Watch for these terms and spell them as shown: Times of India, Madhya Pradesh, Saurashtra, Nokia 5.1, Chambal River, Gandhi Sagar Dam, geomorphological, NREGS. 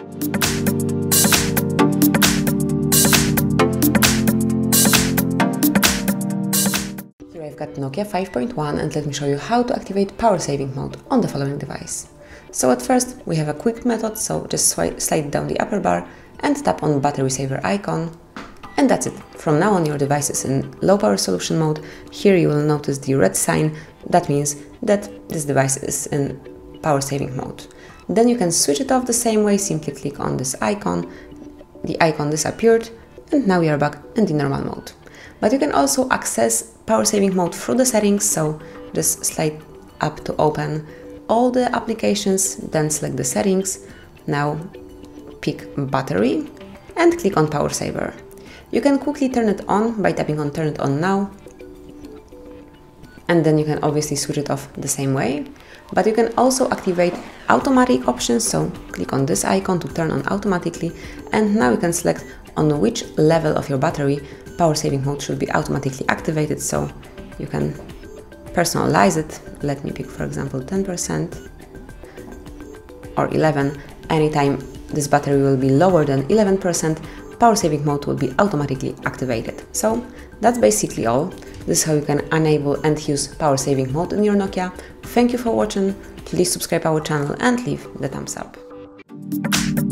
Here I've got Nokia 5.1 and let me show you how to activate power saving mode on the following device. So at first we have a quick method, so just slide down the upper bar and tap on battery saver icon. And that's it. From now on your device is in low power solution mode. Here you will notice the red sign. That means that this device is in power saving mode. Then you can switch it off the same way, simply click on this icon. The icon disappeared and now we are back in the normal mode. But you can also access power saving mode through the settings, so just slide up to open all the applications, then select the settings, now pick battery and click on power saver. You can quickly turn it on by tapping on turn it on now, and then you can obviously switch it off the same way, but you can also activate automatic options, so click on this icon to turn on automatically, and now you can select on which level of your battery power saving mode should be automatically activated, so you can personalize it. Let me pick for example 10% or 11. Anytime this battery will be lower than 11%, power saving mode will be automatically activated. So that's basically all. This is how you can enable and use power saving mode in your Nokia. Thank you for watching. Please subscribe our channel and leave the thumbs up.